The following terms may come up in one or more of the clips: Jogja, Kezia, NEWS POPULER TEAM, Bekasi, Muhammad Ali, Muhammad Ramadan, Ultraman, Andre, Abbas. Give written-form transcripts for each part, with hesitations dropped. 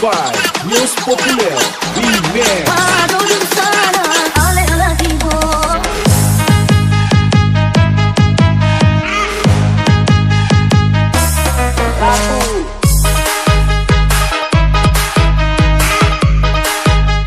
by News Populer Team. Yah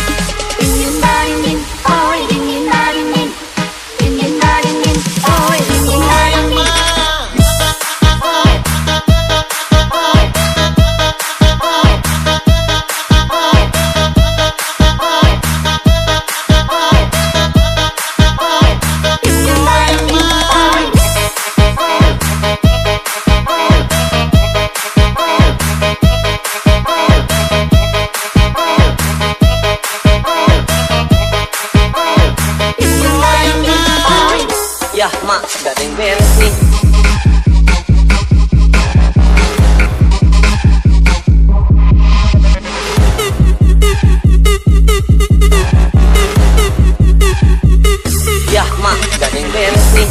mak, gak ada yang beres nih. Yah mak, gak ada yang beres nih.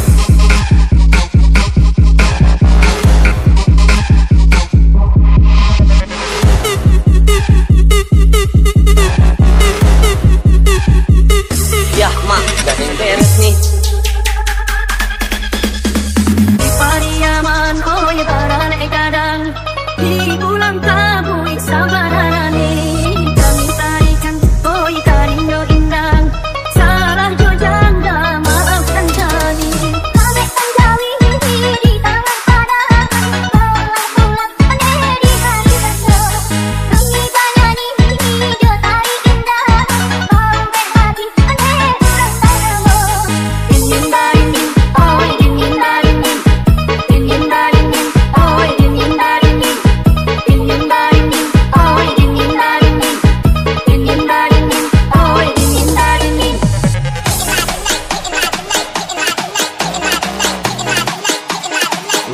Yah mak, gak ada yang beres nih.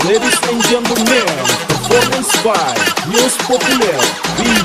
Ladies and gentlemen, performance by NEWS POPULER TEAM.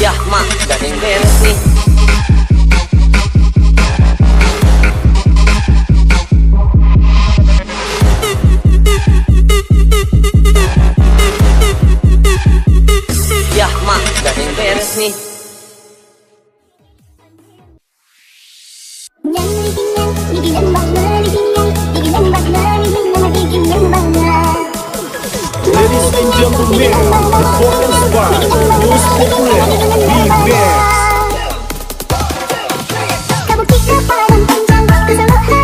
Yah mak, gak ada yang beres nih. Yah mak, gak ada yang beres nih. Yah mak, gak ada yang beres nih. Ladies and gentlemen, performance by NEWS Populer Team. We're gonna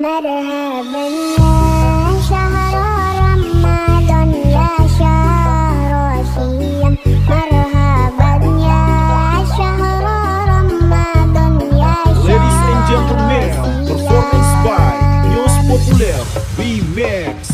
Ladies and gentlemen, performance by NEWS Populer Remix.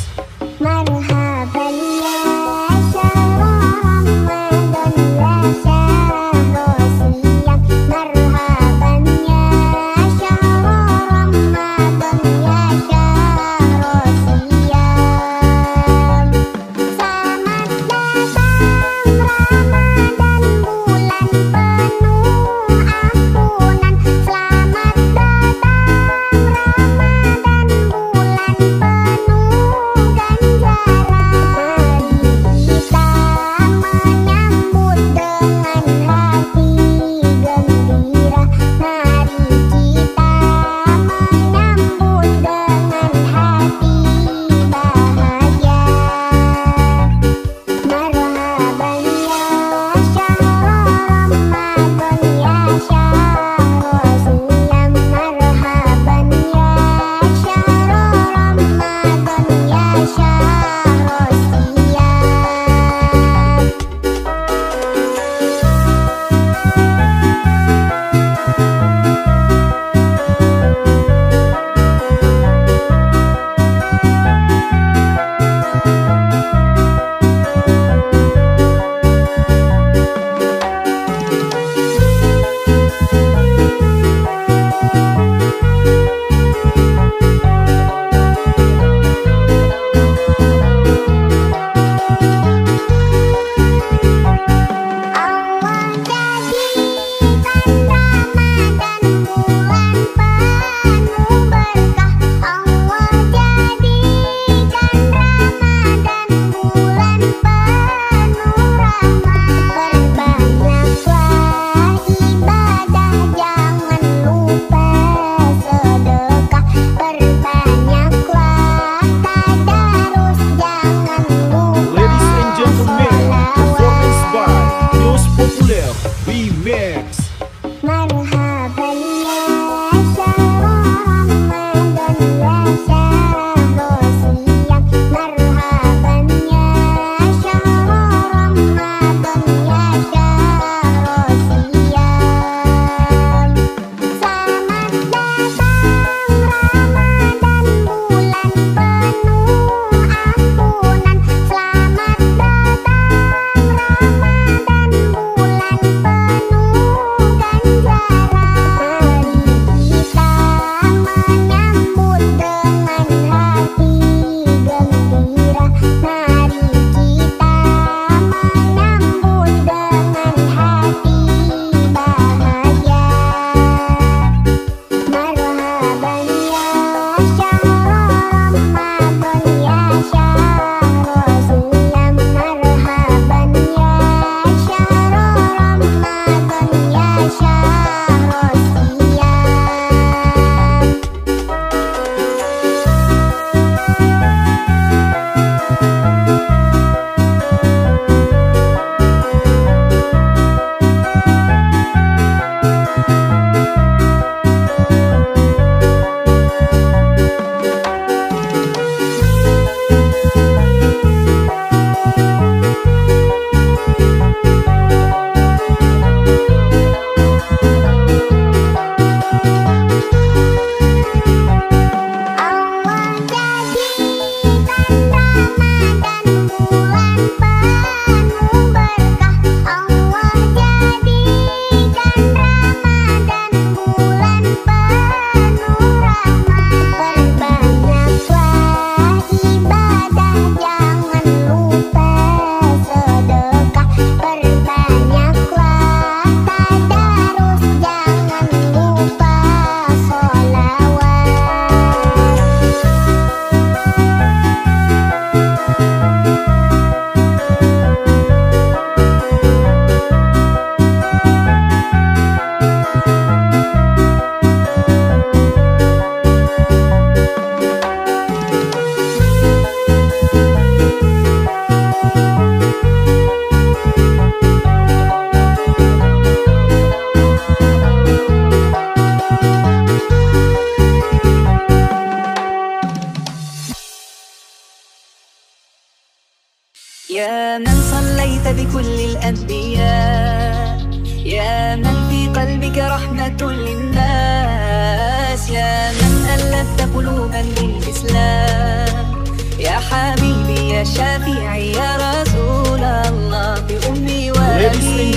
صليت بكل الأنبياء يا من في قلبك رحمة للناس يا من ألفت قلوبا بالإسلام يا حبيبي يا شفيعي يا رسول الله بأمي وأبي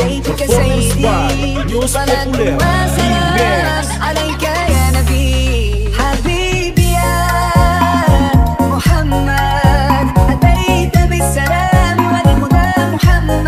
هديتك سيدي صلاة وسلام عليك يا نبي حبيبي يا محمد أتيت بالسلام والهدى محمد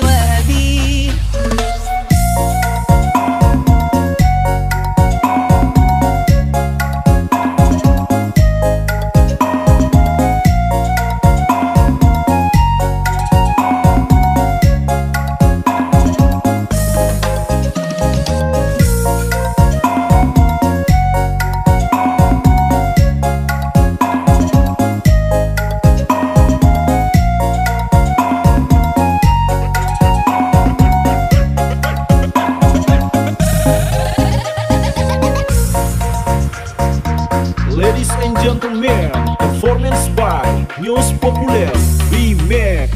NEWS POPULER Remix. Ladies and gentlemen, performance by NEWS POPULER Team. Muhammad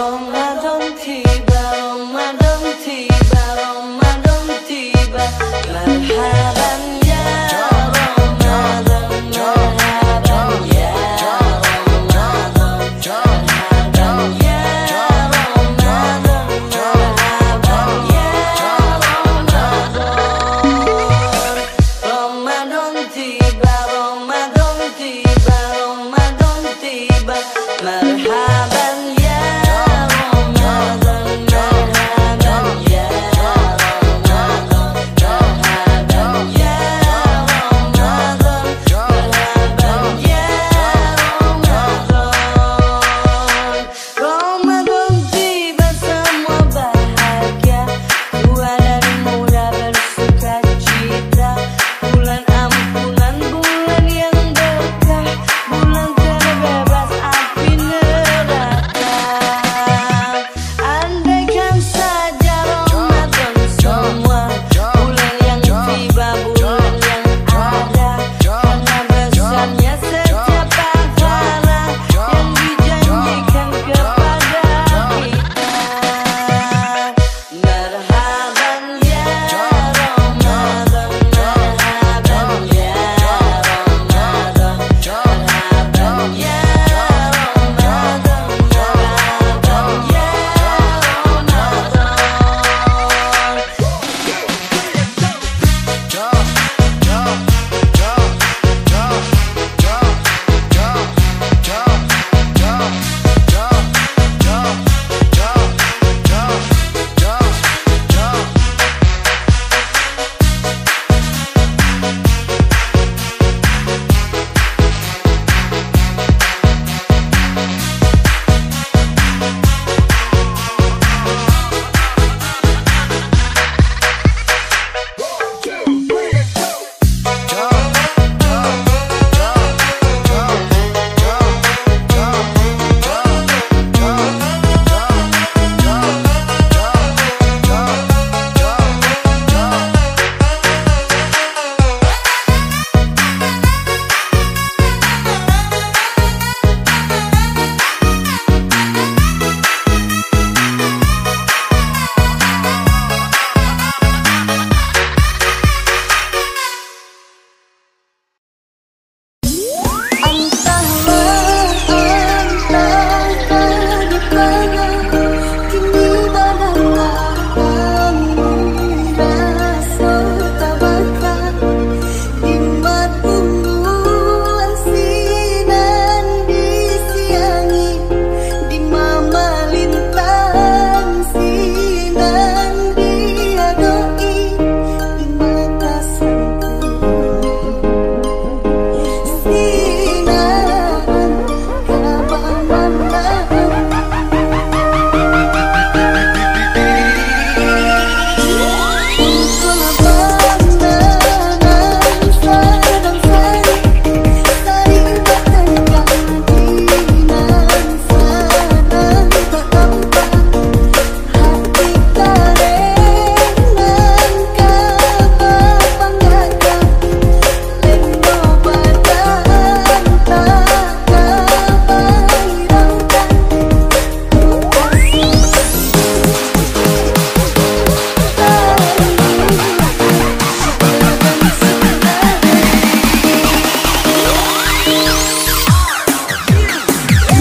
Ramadan tiba, Ramadan tiba, marhaban ya Ramadan, marhaban ya Ramadan, marhaban ya Ramadan, marhaban ya Ramadan. Ramadan tiba, Ramadan tiba, Ramadan tiba, marhaban ya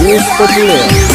NEWS POPULER Team.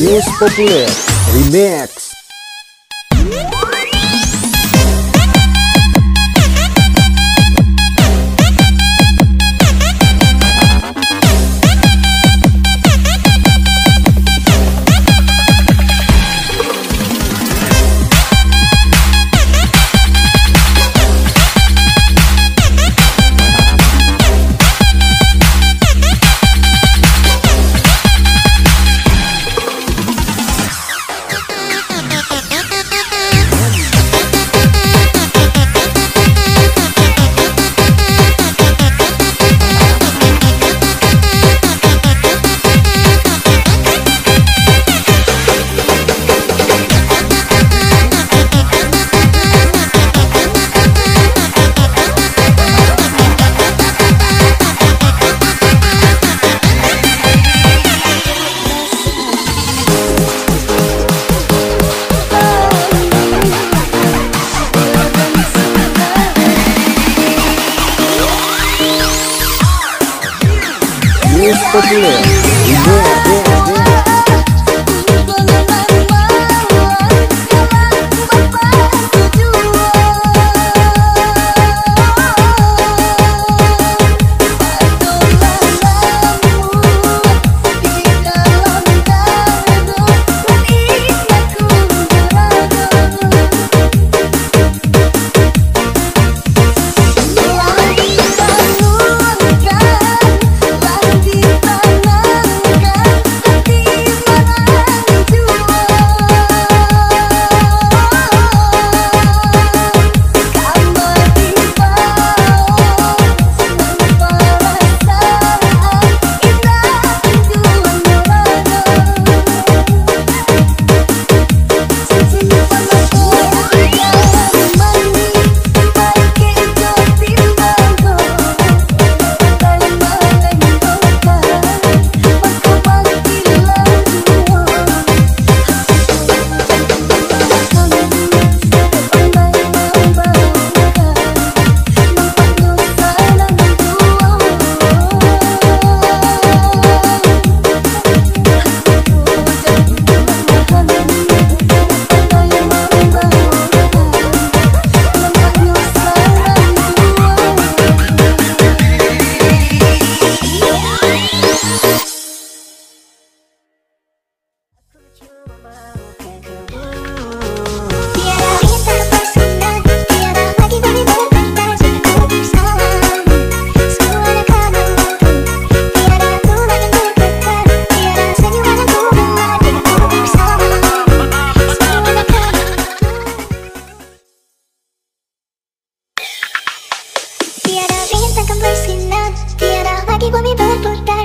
News Populer Remix. News Populer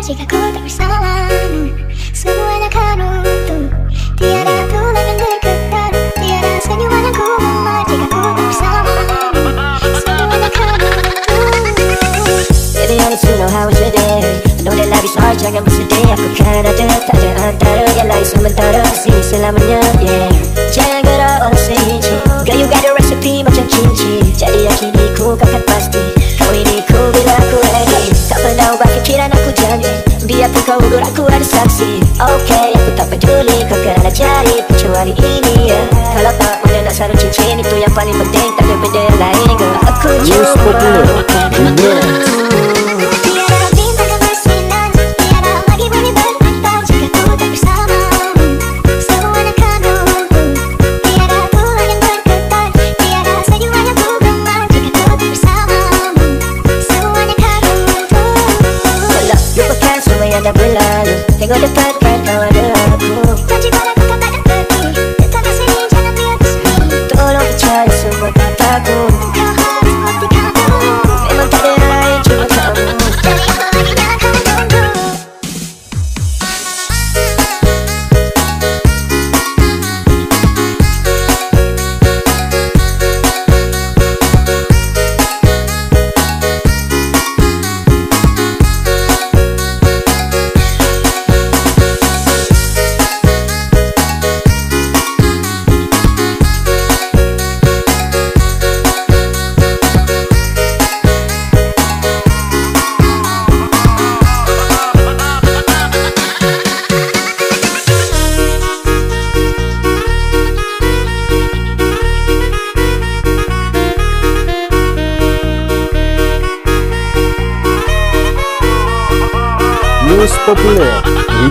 jika kau tak bersalah, semua yang akan runtuh. Tiada tulang yang bergetar, tiada senyuman yang kumar. Jika kau tak bersalah, semua yang akan runtuh. Baby, I need to know how it's ready. I know that life is hard, jangan bersedih. Aku kan ada, tak ada antara yang lain sementara. Sini selamanya, yeah. Jangan gerak orang sehinci. Girl, you got the recipe macam cinci. Jadi yakini ku, kau kan pasti. Kau ini ku bila aku ready. Tak pernah ubah fikiran aku. Biarpun kau udur aku ada saksi. Okay, aku tak peduli kau kerana cari kecuali ini, yeah. Kalau tak boleh nak sarung cincin, itu yang paling penting. Tak ada benda yang lain, girl. Aku jumpa. Tengok depan kan kau ada aku. Janji pada kau tak dapat pergi. Tetap di sini, jangan biar di sini. Tolong percaya semua kataku. Kau harus buktikan aku. News Populer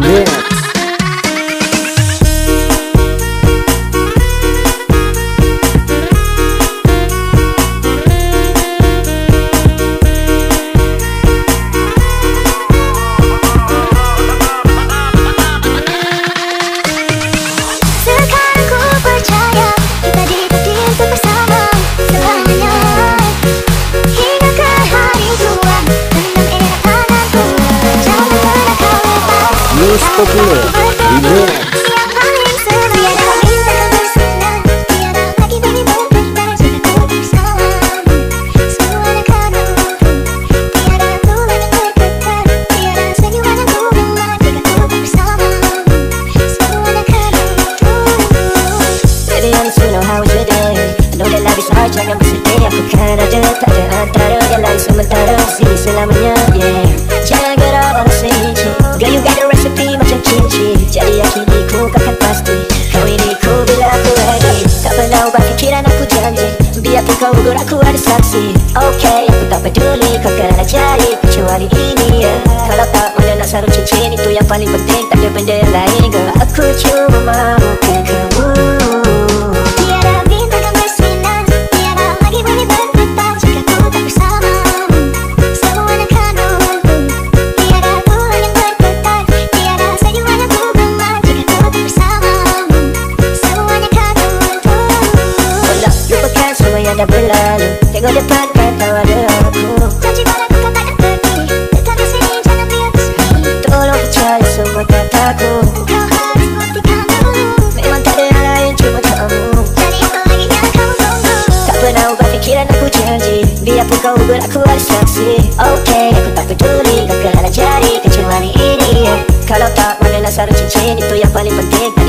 Remix. News Populer Remix. Kau ukur aku ada saksi, okay. Aku tak peduli kau kerana cari kecuali ini, yeah. Kalau tak mendengar sarung cincin itu yang paling penting, tak ada benda yang lain. Girl, aku cuma mau ke kamu. Tiada bintang yang bersinar, tiada lagi bumi berputar jika kau tak bersama. Semua nak kandungku, tiada bulan yang berputar, tiada senyuman yang ku gemar jika kau tak bersama. Semua nak kandungku. Tolak lupakan semua yang dah berlalu, tengok depan kau ada aku. Janji padaku kau takkan pergi, tetap di sini, jangan lihat di sini. Tolong percaya semua kataku, kau harus buktikan dulu. Memang tak ada yang lain cuma kamu, jadi apa lagi yang kamu tunggu? Tak pernah ubah fikiran aku, janji biarpun kau ukur aku ada saksi, okay. Aku tak peduli kau kerana jari kecuali ini, yeah. Kalau tak mengenal sarung cincin itu yang paling penting.